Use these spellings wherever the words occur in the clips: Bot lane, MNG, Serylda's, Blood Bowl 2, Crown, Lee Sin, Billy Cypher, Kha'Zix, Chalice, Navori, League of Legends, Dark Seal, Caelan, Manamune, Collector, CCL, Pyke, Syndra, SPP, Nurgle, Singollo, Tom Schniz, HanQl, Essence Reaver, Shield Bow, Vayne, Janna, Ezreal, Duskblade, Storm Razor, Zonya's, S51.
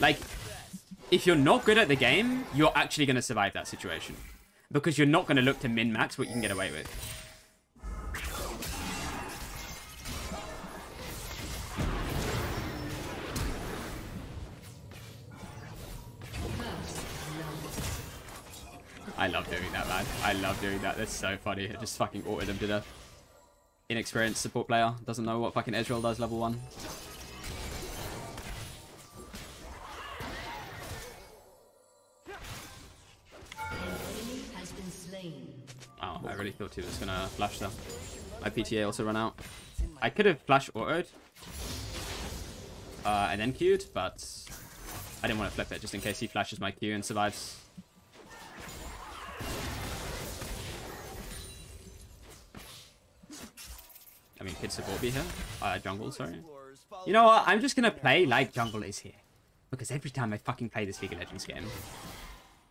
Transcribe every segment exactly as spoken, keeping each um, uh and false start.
Like, if you're not good at the game, you're actually going to survive that situation. Because you're not going to look to min-max what you can get away with. I love doing that, man. I love doing that. That's so funny. I just fucking autoed them to death. Inexperienced support player. Doesn't know what fucking Ezreal does, level one. Oh, I really thought he was going to flash them. My P T A also ran out. I could have flash autoed. Uh, and then Q'd, but I didn't want to flip it just in case he flashes my Q and survives. I mean, could support be here? Uh, jungle, sorry. You know what? I'm just going to play like jungle is here. Because every time I fucking play this League of Legends game,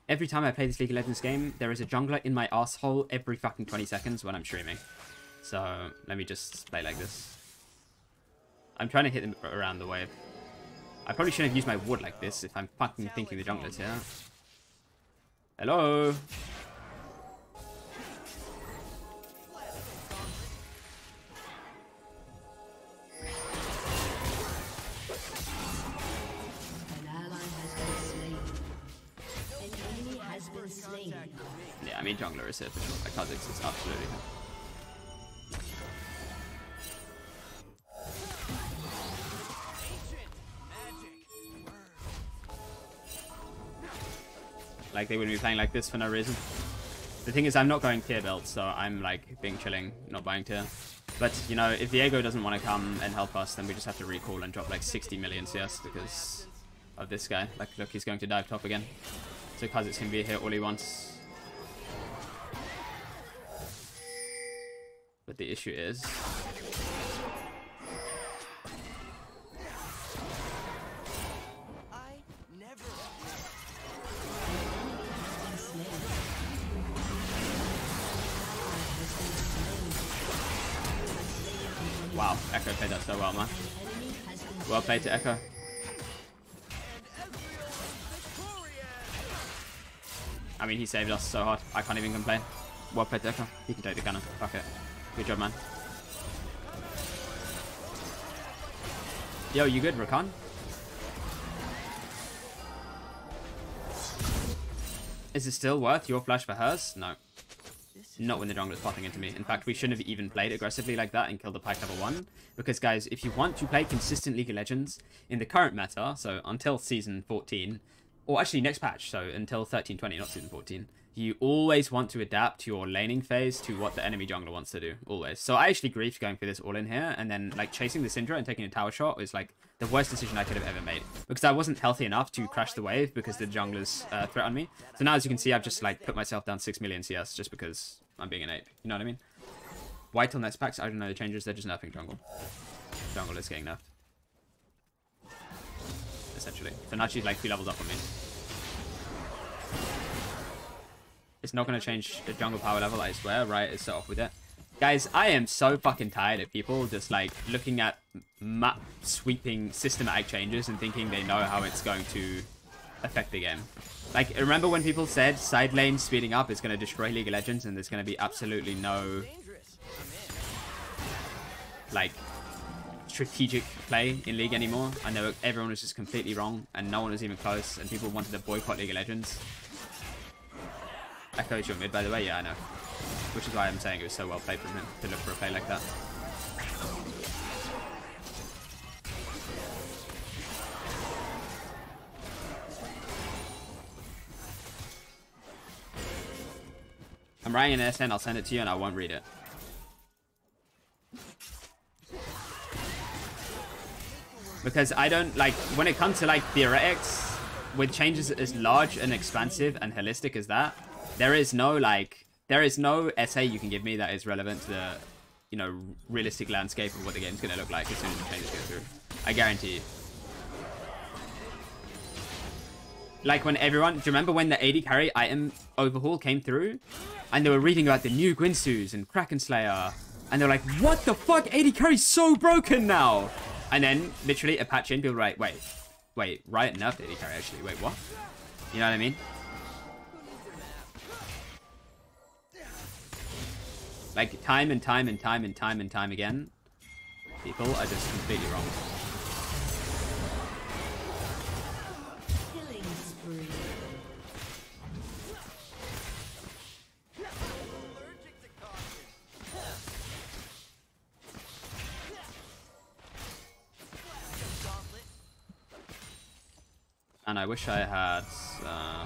every time I play this League of Legends game, there is a jungler in my asshole every fucking twenty seconds when I'm streaming. So, let me just play like this. I'm trying to hit them around the wave. I probably shouldn't have used my ward like this if I'm fucking thinking the jungler's here. Hello? Yeah, I mean jungler is here for sure. Like Kha'Zix is absolutely here. Like they wouldn't be playing like this for no reason. The thing is, I'm not going tier build, so I'm like being chilling, not buying tier. But you know, if Diego doesn't want to come and help us, then we just have to recall and drop like sixty million C S because of this guy. Like, look, he's going to dive top again. So Kha'Zix can be here all he wants. But the issue is... I never... Wow, Echo played that so well, man. Well played to Echo. I mean, he saved us so hard. I can't even complain. Well played, Decker. He can take the cannon. Fuck it. Good job, man. Yo, you good, Rakan? Is it still worth your flash for hers? No. Not when the jungler's popping into me. In fact, we shouldn't have even played aggressively like that and killed the Pyke level one. Because, guys, if you want to play consistent League of Legends in the current meta, so until Season fourteen... Or actually next patch, so until thirteen twenty, not season fourteen. You always want to adapt your laning phase to what the enemy jungler wants to do, always. So I actually griefed going for this all in here, and then like chasing the Syndra and taking a tower shot is like the worst decision I could have ever made. Because I wasn't healthy enough to crash the wave because the jungler's uh, threat on me. So now as you can see, I've just like put myself down six million C S just because I'm being an ape, you know what I mean? White on next packs, I don't know the changes, they're just nerfing jungle. Jungle is getting nerfed. Essentially. So now she's like three levels up on me. It's not going to change the jungle power level, I swear. Riot is set off with it. Guys, I am so fucking tired of people just like looking at map sweeping systematic changes and thinking they know how it's going to affect the game. Like, remember when people said side lane speeding up is going to destroy League of Legends and there's going to be absolutely no like strategic play in League anymore? I know everyone was just completely wrong and no one was even close and people wanted to boycott League of Legends. Echo is your mid, by the way. Yeah, I know. Which is why I'm saying it was so well played from him to look for a play like that. I'm writing an S N, I'll send it to you and I won't read it. Because I don't, like, when it comes to, like, theoretics, with changes as large and expansive and holistic as that, there is no, like, there is no essay you can give me that is relevant to the, you know, realistic landscape of what the game's going to look like as soon as the changes go through. I guarantee you. Like, when everyone, do you remember when the A D carry item overhaul came through? And they were reading about the new Gwinsus and Kraken Slayer. And they were like, what the fuck? A D carry's so broken now! And then, literally, a patch in, people were like, wait, Wait, Riot nerfed A D carry actually. Wait, what? You know what I mean? Like, time and time and time and time and time again, people are just completely wrong. Killing spree. And I wish I had... Uh...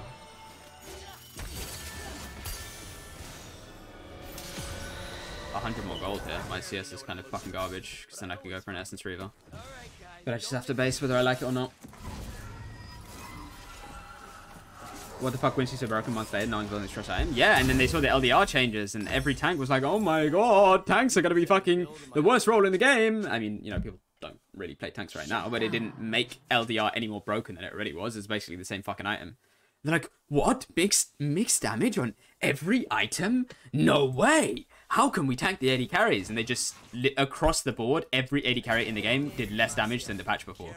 one hundred more gold here. My C S is kind of fucking garbage, because then I can go for an Essence Reaver. But I just have to base whether I like it or not. What the fuck, Wincy's so broken months later, no one's willing to trust him. Yeah, and then they saw the L D R changes, and every tank was like, oh my god, tanks are gonna be fucking the worst role in the game! I mean, you know, people don't really play tanks right now, but it didn't make L D R any more broken than it already was. It's basically the same fucking item. They're like, what? Mixed, mixed damage on every item? No way! How can we tank the A D carries? And they just, across the board, every A D carry in the game did less damage than the patch before.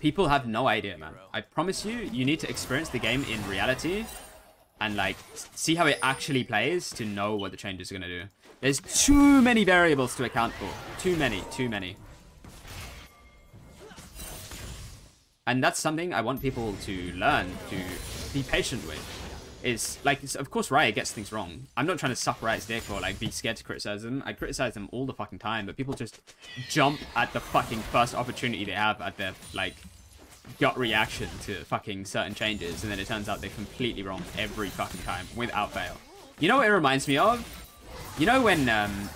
People have no idea, man. I promise you, you need to experience the game in reality and, like, see how it actually plays to know what the changes are going to do. There's too many variables to account for. Too many, too many. And that's something I want people to learn, to be patient with. Is like, it's, of course, Riot gets things wrong. I'm not trying to suck Riot's dick or like be scared to criticize them. I criticize them all the fucking time, but people just jump at the fucking first opportunity they have at their like gut reaction to fucking certain changes, and then it turns out they're completely wrong every fucking time without fail. You know what it reminds me of? You know when, um,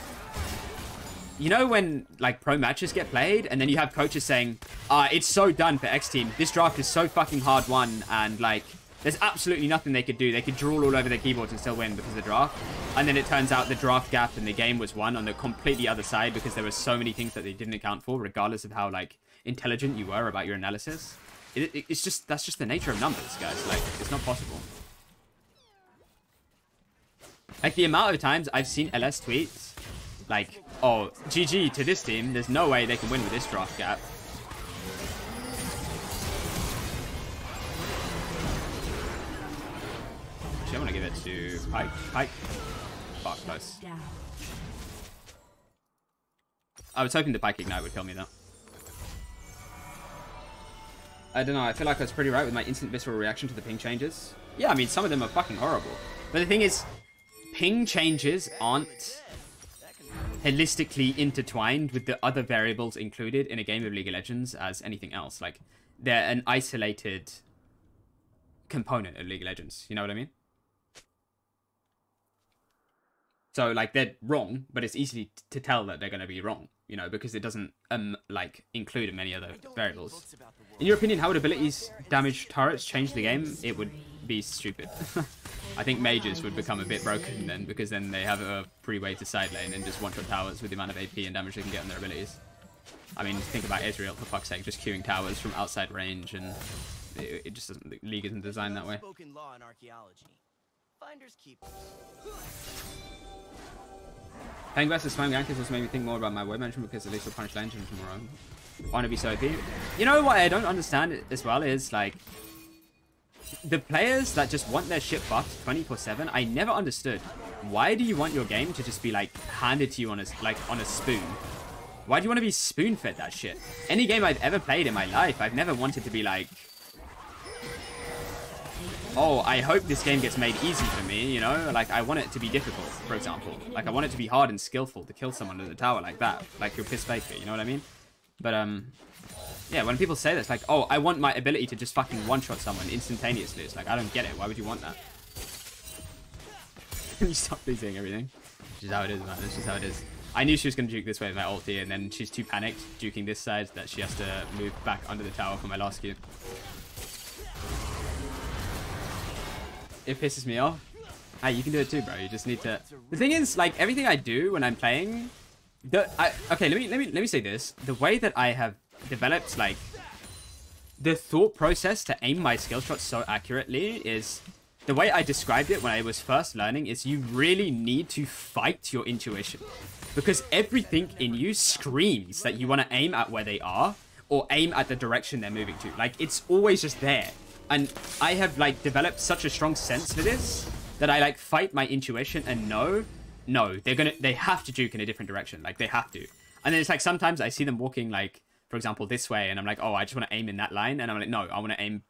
you know when like pro matches get played, and then you have coaches saying, "Ah, it's so done for X team. This draft is so fucking hard won," and like. There's absolutely nothing they could do. They could drool all over their keyboards and still win because of the draft. And then it turns out the draft gap and the game was won on the completely other side because there were so many things that they didn't account for, regardless of how, like, intelligent you were about your analysis. It, it, it's just, that's just the nature of numbers, guys. Like, it's not possible. Like, the amount of times I've seen L S tweets, like, oh, G G to this team. There's no way they can win with this draft gap. I'm gonna give it to Pyke. Pyke. Fuck, close. I was hoping the Pyke Ignite would kill me, though. I don't know, I feel like I was pretty right with my instant visceral reaction to the ping changes. Yeah, I mean, some of them are fucking horrible. But the thing is, ping changes aren't holistically intertwined with the other variables included in a game of League of Legends as anything else. Like, they're an isolated component of League of Legends. You know what I mean? So, like, they're wrong, but it's easy to tell that they're going to be wrong, you know, because it doesn't, um, like, include many other variables. In your opinion, how would abilities damage turrets change the game? It would be stupid. I think mages would become a bit broken then, because then they have a free way to side lane and just one-shot towers with the amount of A P and damage they can get on their abilities. I mean, think about Ezreal, for fuck's sake, just queuing towers from outside range, and it, it just doesn't, the League isn't designed that way. Finders keepers. Playing versus Spam Gank has also made me think more about my web management because at least I'll punish Lantern tomorrow. I want to be so O P. You know what I don't understand as well is like the players that just want their shit buffed twenty-four seven. I never understood. Why do you want your game to just be like handed to you on a like on a spoon? Why do you want to be spoon fed that shit? Any game I've ever played in my life, I've never wanted to be like, oh, I hope this game gets made easy for me, you know? Like, I want it to be difficult, for example. Like, I want it to be hard and skillful to kill someone in the tower like that. Like, you're piss baker, you know what I mean? But, um... yeah, when people say this, like, oh, I want my ability to just fucking one-shot someone instantaneously. It's like, I don't get it. Why would you want that? You stop losing everything. Which is how it is, man. That's just how it is. I knew she was going to duke this way with my ulti, and then she's too panicked duking this side that she has to move back under the tower for my last Q. It pisses me off. Hey, you can do it too, bro. You just need to. The thing is, like everything I do when I'm playing, the I okay. Let me let me let me say this. The way that I have developed, like, the thought process to aim my skill shots so accurately is the way I described it when I was first learning. Is you really need to fight your intuition. because everything in you screams that you want to aim at where they are or aim at the direction they're moving to. Like, it's always just there. And I have, like, developed such a strong sense for this that I, like, fight my intuition and know, no, they're gonna, they have to juke in a different direction. Like, they have to. And then it's like, sometimes I see them walking, like, for example, this way, and I'm like, oh, I just want to aim in that line. And I'm like, no, I want to aim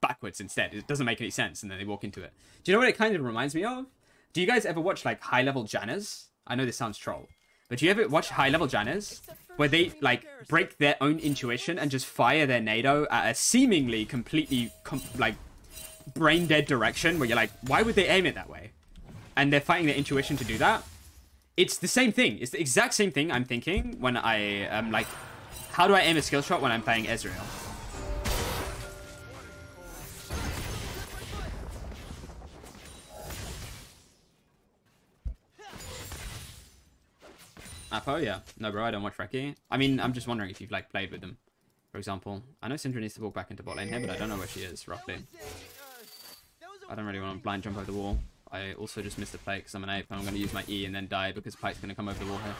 backwards instead. It doesn't make any sense. And then they walk into it. Do you know what it kind of reminds me of? Do you guys ever watch, like, high-level Jannas? I know this sounds troll, but do you ever watch high-level Jannas where they, like, break their own intuition and just fire their nado at a seemingly completely, com like, brain-dead direction where you're like, why would they aim it that way? And they're fighting their intuition to do that. It's the same thing. It's the exact same thing I'm thinking when I am, um, like, how do I aim a skill shot when I'm playing Ezreal? Apo, yeah. No, bro, I don't watch Reki. I mean, I'm just wondering if you've, like, played with them. For example, I know Syndra needs to walk back into bot lane here, but I don't know where she is, roughly. I don't really want to blind jump over the wall. I also just missed the play because I'm an ape, and I'm going to use my E and then die because Pyke's going to come over the wall here.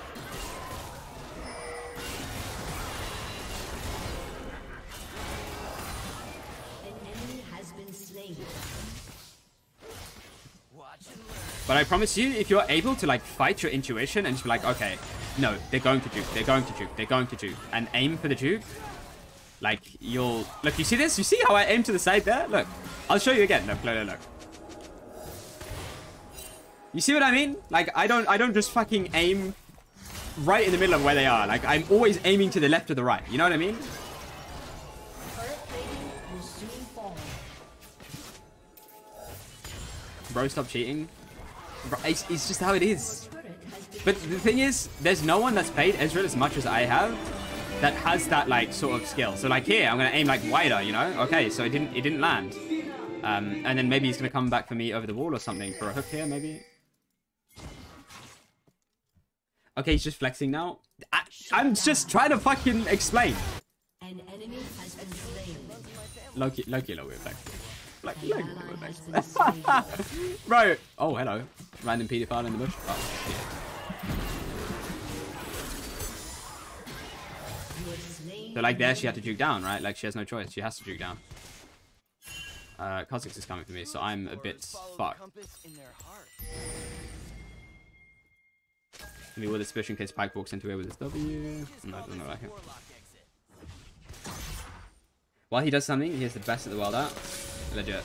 But I promise you, if you're able to, like, fight your intuition and just be like, okay, no, they're going to juke, they're going to juke, they're going to juke, and aim for the juke, like, you'll... Look, you see this? You see how I aim to the side there? Look, I'll show you again. Look, look, look, look. You see what I mean? Like, I don't, I don't just fucking aim right in the middle of where they are. Like, I'm always aiming to the left or the right. You know what I mean? Bro, stop cheating. It's, it's just how it is. But the thing is, there's no one that's played Ezreal as much as I have that has that, like, sort of skill. So, like, here I'm gonna aim, like, wider, you know? Okay, so it didn't it didn't land, um and then maybe he's gonna come back for me over the wall or something for a hook here, maybe. Okay, he's just flexing now. I, I'm just trying to fucking explain. An enemy has been slain. Loki, Loki, Loki, like, like, like, like. Bro. Oh, hello. Random pedophile in the bush. Oh, shit. So, like, there she had to juke down, right? Like, she has no choice. She has to juke down. Uh, Kha'Zix is coming for me, so I'm a bit fucked. Let me with this fish in case Pyke walks into it with his W. No, I don't know, like it. While he does something, he is the best at the world at. Legit.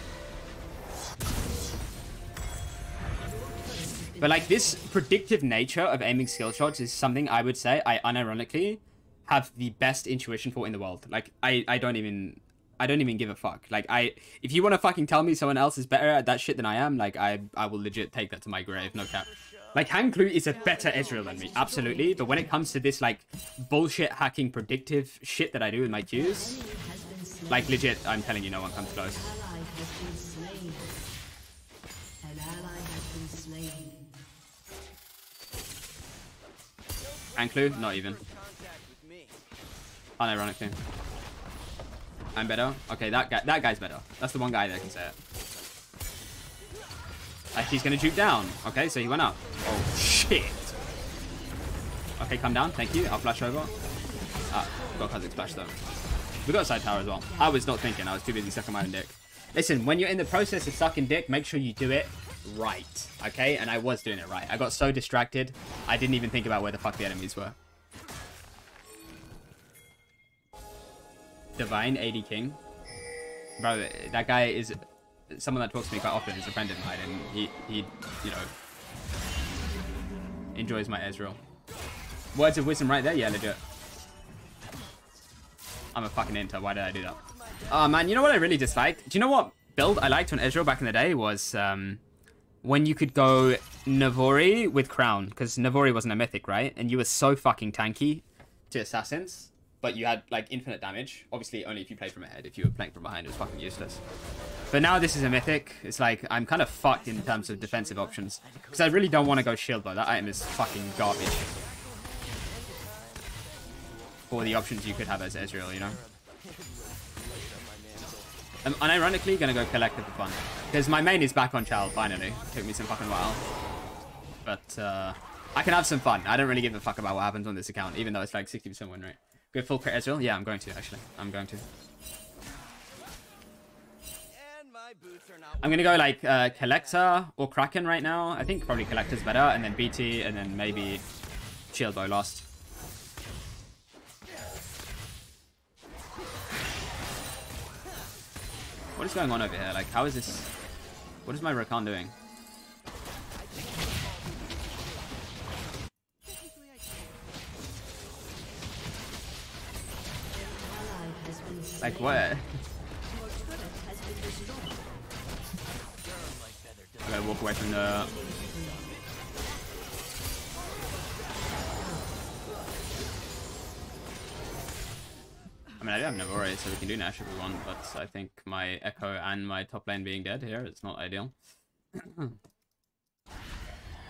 But, like, this predictive nature of aiming skill shots is something I would say I unironically have the best intuition for in the world. Like, I, I don't even, I don't even give a fuck. Like, I, if you want to fucking tell me someone else is better at that shit than I am, like, I, I will legit take that to my grave, no cap. Like, HanQl is a better Ezreal than me, absolutely. But when it comes to this, like, bullshit hacking predictive shit that I do in my queues, like, legit, I'm telling you, no one comes close. HanQl? Not even. Unironically. I'm better? Okay, that guy, that guy's better. That's the one guy that can say it. Like, he's gonna juke down. Okay, so he went up. Oh, shit. Okay, come down. Thank you. I'll flash over. Ah, got Kha'Zix flash, though. We got a side tower as well. I was not thinking. I was too busy sucking my own dick. Listen, when you're in the process of sucking dick, make sure you do it right, okay? And I was doing it right. I got so distracted, I didn't even think about where the fuck the enemies were. Divine A D King. Bro, that guy is someone that talks to me quite often. He's a friend of mine, and he, he you know, enjoys my Ezreal. Words of wisdom right there? Yeah, legit. I'm a fucking inter. Why did I do that? Oh, man. You know what I really disliked? Do you know what build I liked on Ezreal back in the day was um, when you could go Navori with Crown, because Navori wasn't a mythic, right? And you were so fucking tanky to assassins, but you had, like, infinite damage. Obviously, only if you played from ahead. If you were playing from behind, it was fucking useless. But now this is a mythic. It's like, I'm kind of fucked in terms of defensive options, because I really don't want to go Shield Bow. That item is fucking garbage for the options you could have as Ezreal, you know? I'm unironically gonna go Collector for fun, because my main is back on child, finally. Took me some fucking while. But, uh, I can have some fun. I don't really give a fuck about what happens on this account, even though it's like sixty percent win rate. Go full crit Ezreal? Yeah, I'm going to, actually. I'm going to. I'm going to go like uh, Collector or Kraken right now. I think probably Collector's better, and then B T, and then maybe Shield Bow last. What is going on over here? Like, how is this? What is my Rakan doing? Like, what? I gotta walk away from the... I mean, I do have Navori, so we can do Nash if we want, but I think my Echo and my top lane being dead here, it's not ideal.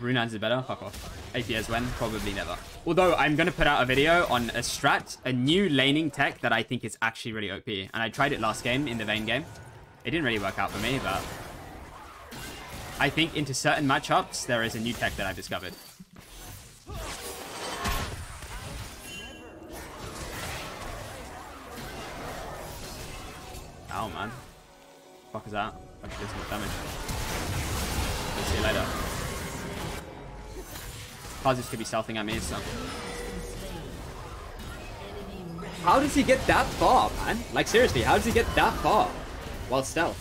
Runans is better? Fuck off. Eight years when? Probably never. Although, I'm going to put out a video on a strat, a new laning tech that I think is actually really O P. And I tried it last game, in the Vayne game. It didn't really work out for me, but... I think into certain matchups, there is a new tech that I've discovered. Ow, man. What the fuck is that? I should do some damage. We'll see you later. Kha'Zix could be stealthing at me, so... How does he get that far, man? Like, seriously, how does he get that far while stealthed?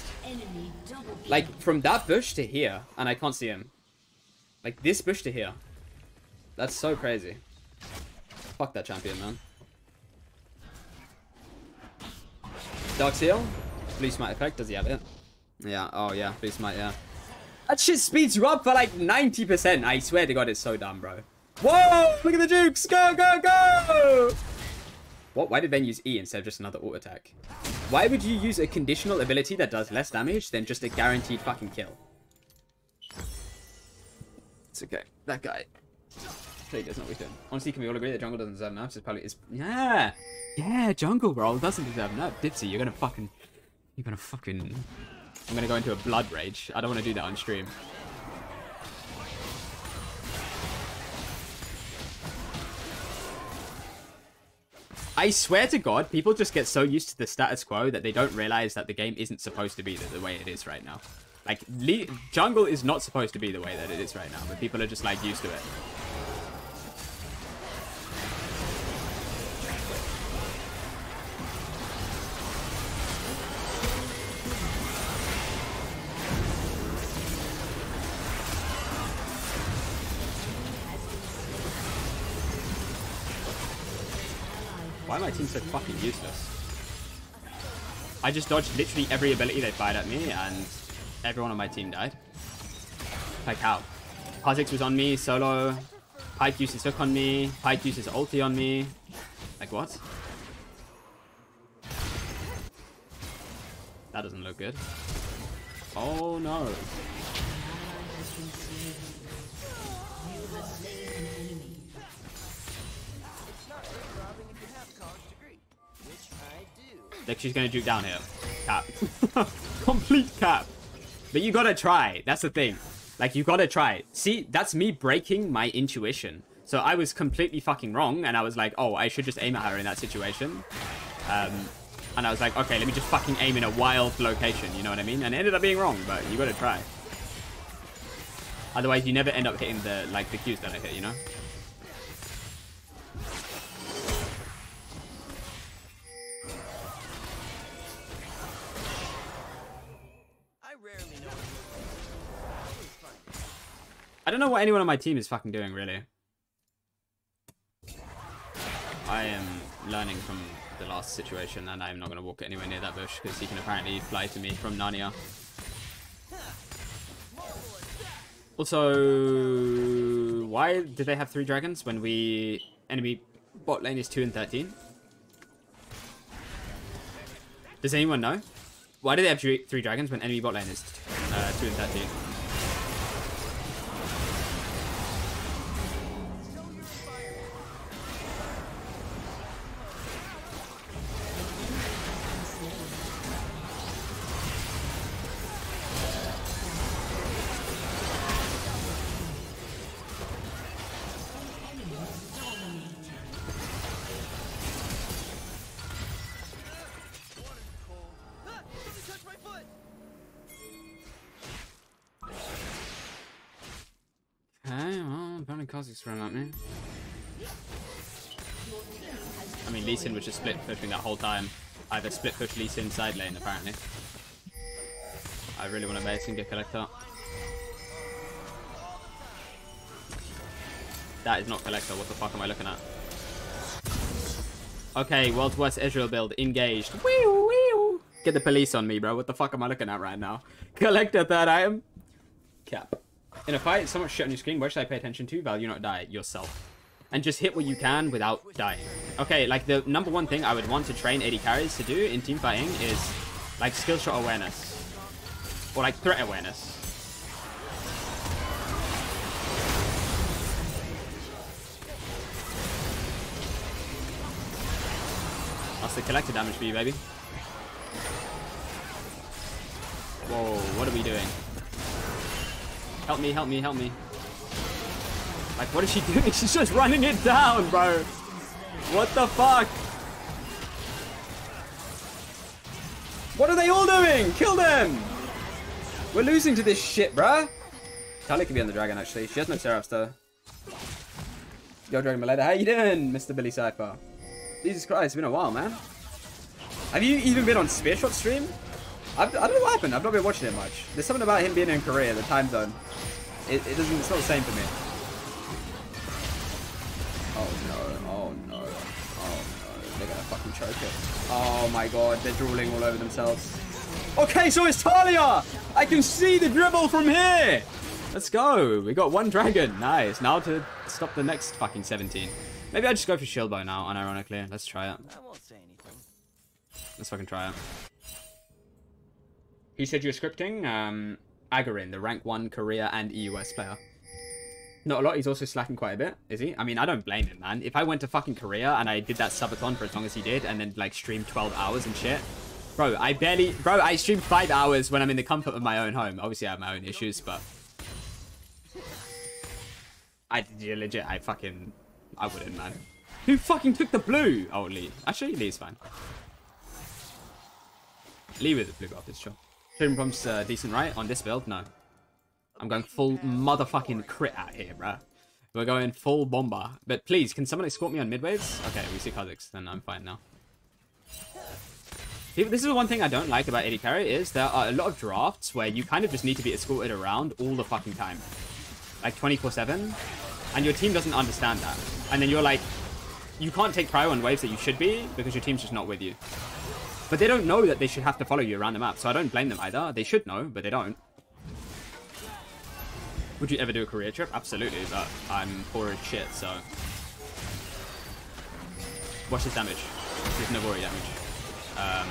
Like, from that bush to here, and I can't see him. Like, this bush to here. That's so crazy. Fuck that champion, man. Dark Seal? Blue Smite effect, does he have it? Yeah, oh yeah, Blue Smite, yeah. That shit speeds you up for like ninety percent. I swear to God, it's so dumb, bro. Whoa! Look at the jukes! Go, go, go! What? Why did Ben use E instead of just another auto attack? Why would you use a conditional ability that does less damage than just a guaranteed fucking kill? It's okay. That guy clearly does not weaken. Honestly, can we all agree that jungle doesn't deserve nerfs? It's probably is. Yeah, yeah. Jungle roll doesn't deserve nerfs. Dipsy, you're gonna fucking, you're gonna fucking. I'm gonna go into a blood rage. I don't want to do that on stream. I swear to God, people just get so used to the status quo that they don't realize that the game isn't supposed to be the, the way it is right now. Like, le jungle is not supposed to be the way that it is right now, but people are just, like, used to it. Why am I team so fucking useless? I just dodged literally every ability they fired at me, and everyone on my team died. Like, how? Kha'Zix was on me, solo. Pyke used his hook on me. Pyke used his ulti on me. Like, what? That doesn't look good. Oh, no. Like, she's going to juke down here. Cap. Complete cap. But you got to try. That's the thing. Like, you got to try. See, that's me breaking my intuition. So I was completely fucking wrong. And I was like, oh, I should just aim at her in that situation. Um, and I was like, okay, let me just fucking aim in a wild location. You know what I mean? And it ended up being wrong, but you got to try. Otherwise, you never end up hitting the, like, the Qs that I hit, you know? I don't know what anyone on my team is fucking doing, really. I am learning from the last situation, and I'm not going to walk anywhere near that bush, because he can apparently fly to me from Narnia. Also, why do they have three dragons when we... enemy bot lane is two and thirteen? Does anyone know? Why do they have three dragons when enemy bot lane is uh, two and thirteen? Kha'Zix ran at me. I mean, Lee Sin was just split pushing that whole time. Either split push Lee Sin side lane, apparently. I really want to base and get Collector. That is not Collector, what the fuck am I looking at? Okay, world's worst Ezreal build, engaged. Wee wee. Get the police on me, bro. What the fuck am I looking at right now? Collector third item. Cap. In a fight, so much shit on your screen, where should I pay attention to? Val, you not die, yourself. And just hit what you can without dying. Okay, like the number one thing I would want to train A D carries to do in team fighting is like skill shot awareness. Or like threat awareness. That's the collector damage for you, baby. Whoa, what are we doing? Help me, help me, help me. Like, what is she doing? She's just running it down, bro. What the fuck? What are they all doing? Kill them! We're losing to this shit, bruh. Taliyah could be on the dragon, actually. She has no Seraphs, though. Yo, Dragon Malator, how you doing, Mister Billy Cypher? Jesus Christ, it's been a while, man. Have you even been on Spearshot stream? I've, I don't know what happened. I've not been watching it much. There's something about him being in Korea, the time zone. It, it doesn't, it's not the same for me. Oh, no. Oh, no. Oh, no. They're going to fucking choke it. Oh, my God. They're drooling all over themselves. Okay, so it's Taliyah. I can see the dribble from here. Let's go. We got one dragon. Nice. Now to stop the next fucking seventeen. Maybe I just go for Shield Bow now, unironically. Let's try it. I won't say anything. Let's fucking try it. He said you were scripting? Um, Agarin, the rank one Korea and E U S player. Not a lot. He's also slacking quite a bit, is he? I mean, I don't blame him, man. If I went to fucking Korea and I did that subathon for as long as he did and then, like, streamed twelve hours and shit. Bro, I barely... Bro, I stream five hours when I'm in the comfort of my own home. Obviously, I have my own issues, but... I... Yeah, legit, I fucking... I wouldn't, man. Who fucking took the blue? Oh, Lee. Actually, Lee's fine. Lee with the blue buff is sure. Shooting prompt's uh, decent, right? On this build? No. I'm going full motherfucking crit out here, bruh. We're going full bomba. But please, can someone escort me on midwaves? Okay, we see Kha'Zix, then I'm fine now. This is the one thing I don't like about A D carry is there are a lot of drafts where you kind of just need to be escorted around all the fucking time. Like twenty-four seven. And your team doesn't understand that. And then you're like, you can't take prio on waves that you should be because your team's just not with you. But they don't know that they should have to follow you around the map. So I don't blame them either. They should know, but they don't. Would you ever do a career trip? Absolutely, but I'm poor as shit, so. Watch this damage. This is Navori damage. Um,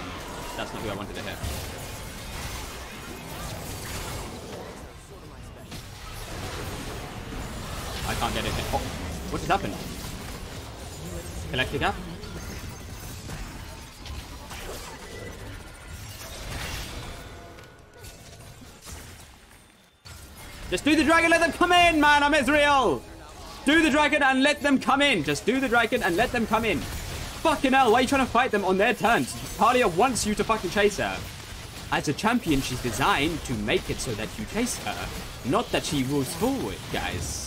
that's not who I wanted to hit. I can't get it. Oh, what just happened? Collector gap? Just do the dragon, let them come in, man. I'm Ezreal. Do the dragon and let them come in. Just do the dragon and let them come in. Fucking hell, why are you trying to fight them on their turns? Taliyah wants you to fucking chase her. As a champion, she's designed to make it so that you chase her, not that she moves forward, guys.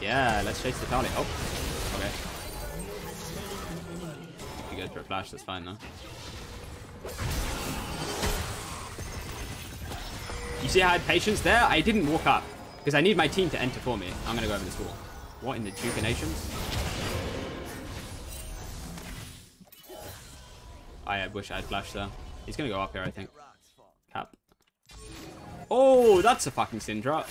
Yeah, let's chase the Taliyah. Oh, okay. You go for a flash, that's fine, though. You see how I had patience there? I didn't walk up. Because I need my team to enter for me. I'm going to go over this wall. What in the Duke Nations? I wish I had flashed there. He's going to go up here, I think. Cap. Oh, that's a fucking Syndra.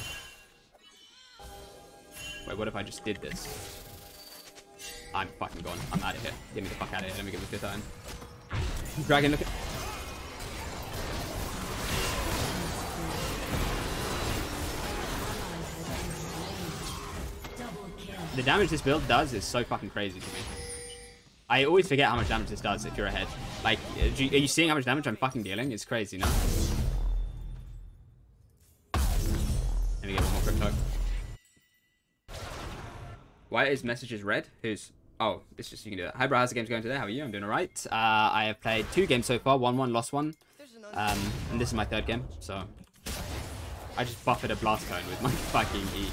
Wait, what if I just did this? I'm fucking gone. I'm out of here. Get me the fuck out of here. Let me get the fifth iron. Dragon, look at... The damage this build does is so fucking crazy to me. I always forget how much damage this does if you're ahead. Like, are you seeing how much damage I'm fucking dealing? It's crazy, no? Let me get one more crypto. Why is messages red? Who's... Oh, it's just you can do that. Hi, bro. How's the game's going today? How are you? I'm doing alright. Uh, I have played two games so far. One, one, lost one. Um, and this is my third game, so... I just buffeted a blast cone with my fucking E.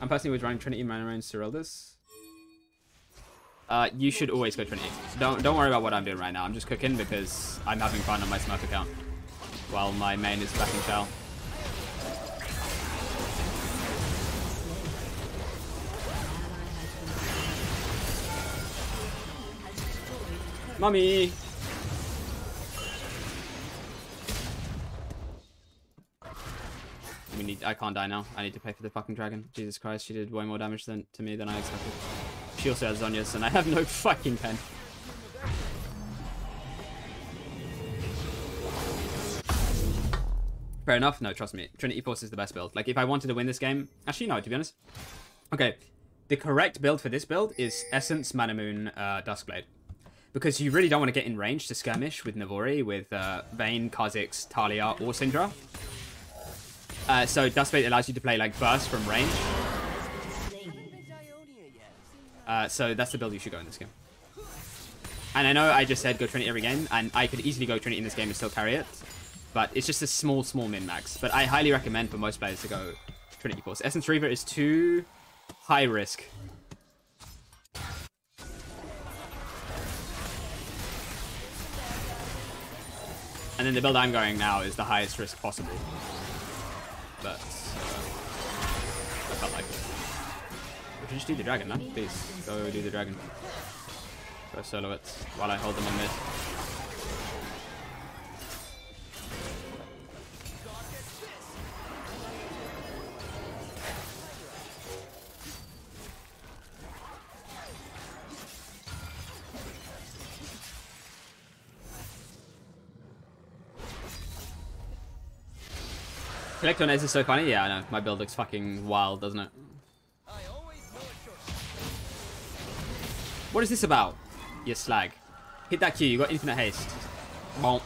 I'm personally was running Trinity, Manamune, and Serylda's. Uh, you should always go Trinity. Don't don't worry about what I'm doing right now. I'm just cooking because I'm having fun on my Smurf account while my main is back in shell. Mummy! We need. I can't die now. I need to pay for the fucking dragon. Jesus Christ, she did way more damage than to me than I expected. She also has Zonya's, and I have no fucking pen. Fair enough. No, trust me. Trinity Force is the best build. Like, if I wanted to win this game... Actually, no, to be honest. Okay. The correct build for this build is Essence, Manamune, uh, Duskblade. Because you really don't want to get in range to skirmish with Navori, with uh, Vayne, Kha'Zix, Taliyah, or Syndra. Uh, so Duskblade allows you to play, like, burst from range. Uh, so that's the build you should go in this game. And I know I just said go Trinity every game, and I could easily go Trinity in this game and still carry it. But it's just a small, small min-max. But I highly recommend for most players to go Trinity Force. Essence Reaver is too high risk. And then the build I'm going now is the highest risk possible. But uh, I felt like it. We should just do the dragon, man. Please, go do the dragon. Go solo it while I hold them on mid. Collector on Ez is so funny. Yeah, I know. My build looks fucking wild, doesn't it? What is this about? You slag. Hit that Q, you got infinite haste. Bonk.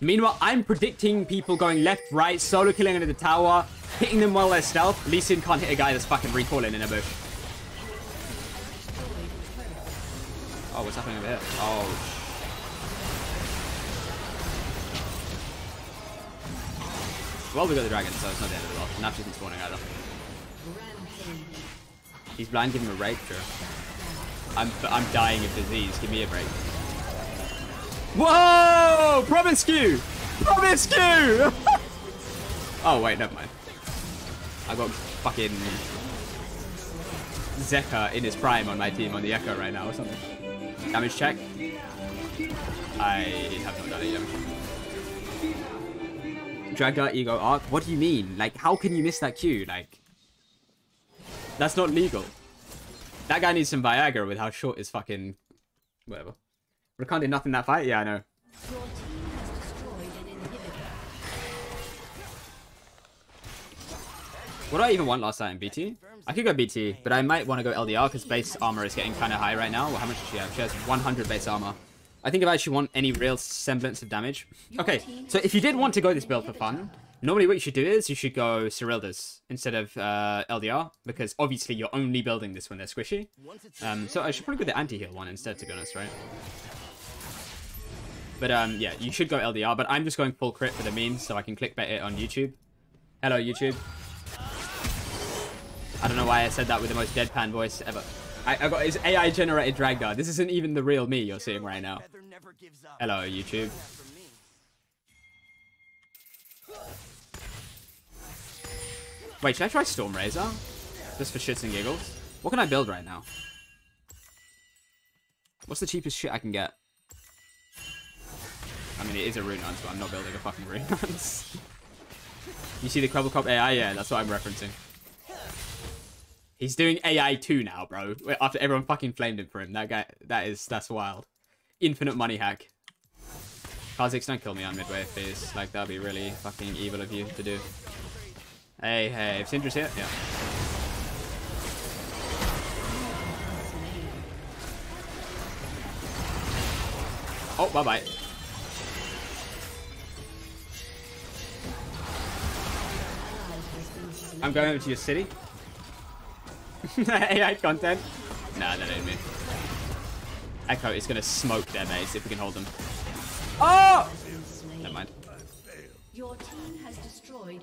Meanwhile, I'm predicting people going left, right, solo killing into the tower, hitting them while they're stealth. Lee Sin can't hit a guy that's fucking recoiling in a bush. Oh, what's happening over here? Oh, shit. Well, we got the dragon, so it's not the end of the world. Nap's isn't spawning either. He's blind, give him a break, sure. I'm, I'm dying of disease, give me a break. Whoa! Promiscu! Promiscu! Oh, wait, never mind. I've got fucking Zeka in his prime on my team on the Echo right now or something. Damage check. I have not done any damage. Dragdar ego arc. What do you mean? Like, how can you miss that Q? Like, that's not legal. That guy needs some Viagra with how short his fucking whatever. Rakan did nothing that fight. Yeah, I know. What do I even want last night in B T? I could go B T, but I might want to go L D R because base armor is getting kind of high right now. Well, how much does she have? She has one hundred base armor. I think if I actually want any real semblance of damage. Okay, so if you did want to go this build for fun, normally what you should do is you should go Serylda's instead of uh, L D R, because obviously you're only building this when they're squishy. Um, so I should probably go the anti-heal one instead, to be honest, right? But um, yeah, you should go L D R, but I'm just going full crit for the memes so I can clickbait it on YouTube. Hello, YouTube. I don't know why I said that with the most deadpan voice ever. I, I got his A I-generated Dragdar. This isn't even the real me you're seeing right now. Hello, YouTube. Wait, should I try Storm Razor? Just for shits and giggles. What can I build right now? What's the cheapest shit I can get? I mean, it is a rune hunt, but I'm not building a fucking rune hunt. You see the Cobblecop A I? Yeah, that's what I'm referencing. He's doing A I two now, bro. After everyone fucking flamed him for him. That guy, that is, that's wild. Infinite money hack. Kha'Zix, don't kill me on midway, please. Like, that'd be really fucking evil of you to do. Hey, hey, if Syndra's here, yeah. Oh, bye-bye. I'm going over to your city. A I content? Nah, that ain't me. Echo is gonna smoke their base if we can hold them. Oh! Never mind.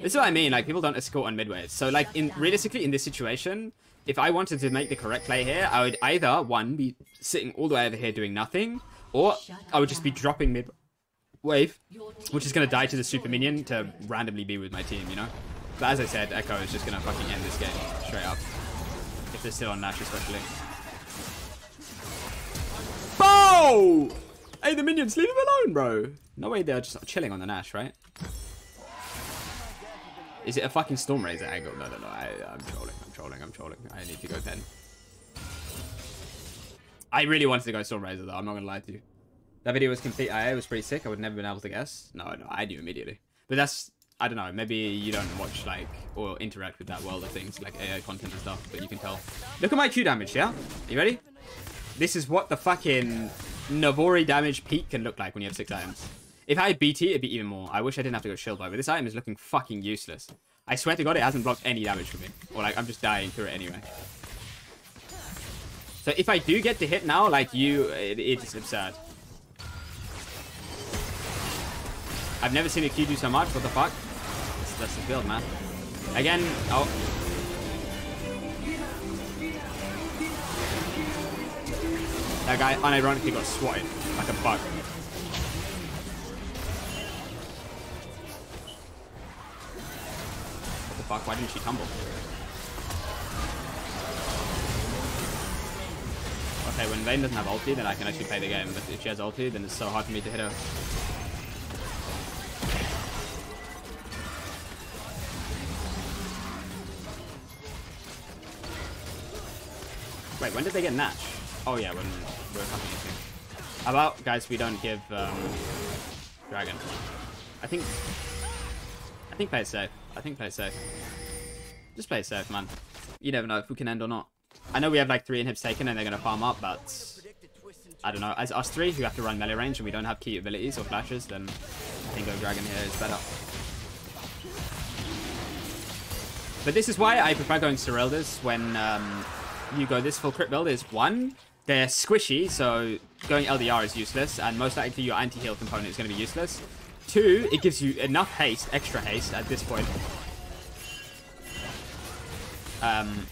This is what I mean, like, people don't escort on midwave. So, like, in realistically, in this situation, if I wanted to make the correct play here, I would either, one, be sitting all the way over here doing nothing, or I would just be dropping mid-wave, which is going to die to the super minion to randomly be with my team, you know? But as I said, Echo is just going to fucking end this game straight up, if they're still on Nash especially. Bow! Hey, the minions, leave him alone, bro! No way they're just chilling on the Nash, right? Is it a fucking Storm Razor angle? No, no, no. I, I'm trolling. I'm trolling. I'm trolling. I need to go pen. I really wanted to go Storm Razor, though. I'm not going to lie to you. That video was complete I A. It was pretty sick. I would never been able to guess. No, no. I knew immediately. But that's... I don't know. Maybe you don't watch, like, or interact with that world of things, like A I content and stuff, but you can tell. Look at my Q damage, yeah? You ready? This is what the fucking Navori damage peak can look like when you have six items. If I had B T, it'd be even more. I wish I didn't have to go Shield Bow, but this item is looking fucking useless. I swear to God, it hasn't blocked any damage for me. Or, like, I'm just dying through it anyway. So if I do get to hit now, like, you, it, it's absurd. I've never seen a Q do so much. What the fuck? That's, that's the build, man. Again, oh. That guy unironically got swatted like a bug. Fuck, why didn't she tumble? Okay, when Vayne doesn't have ulti, then I can actually play the game. But if she has ulti, then it's so hard for me to hit her. Wait, when did they get Nash? Oh yeah, when we were coming into. How about, guys, we don't give um, Dragon? I think... I think play it safe. I think play it safe. Just play it safe, man. You never know if we can end or not. I know we have like three inhibs taken and they're going to farm up, but... I don't know. As us three, who have to run melee range and we don't have key abilities or flashes, then I think our Dragon here is better. But this is why I prefer going Serylda's when um, you go this full crit build is, one, they're squishy, so going L D R is useless, and most likely your anti-heal component is going to be useless. Two, it gives you enough haste, extra haste at this point. Um,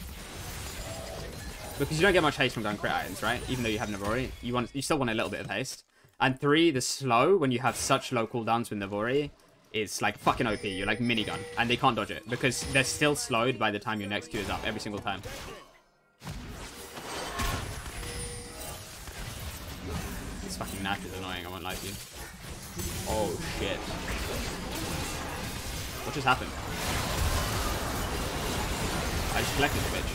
because you don't get much haste from going crit items, right? Even though you have Navori, you want, you still want a little bit of haste. And three, the slow, when you have such low cooldowns with Navori, is like fucking O P. You're like minigun, and they can't dodge it because they're still slowed by the time your next Q is up every single time. This fucking Nash is annoying, I won't lie to you. Oh shit. What just happened? I just collected the bitch.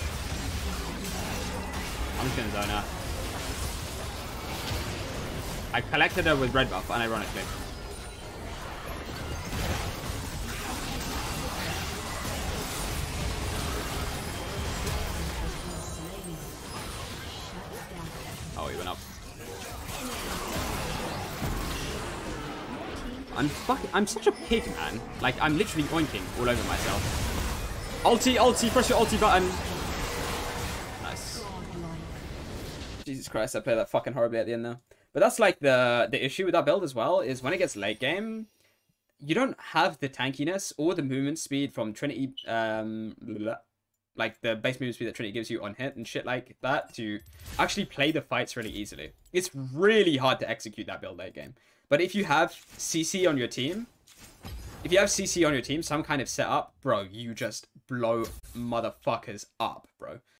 I'm just gonna zone her. I collected her with red buff, unironically. Oh, he went up. I'm fucking- I'm such a pig, man. Like, I'm literally oinking all over myself. Ulti, ulti, press your ulti button. Nice. Jesus Christ, I played that fucking horribly at the end now. But that's, like, the, the issue with that build as well, is when it gets late game, you don't have the tankiness or the movement speed from Trinity, um... like, the base movement speed that Trinity gives you on hit and shit like that to actually play the fights really easily. It's really hard to execute that build late game. But if you have C C on your team, if you have C C on your team, some kind of setup, bro, you just blow motherfuckers up, bro.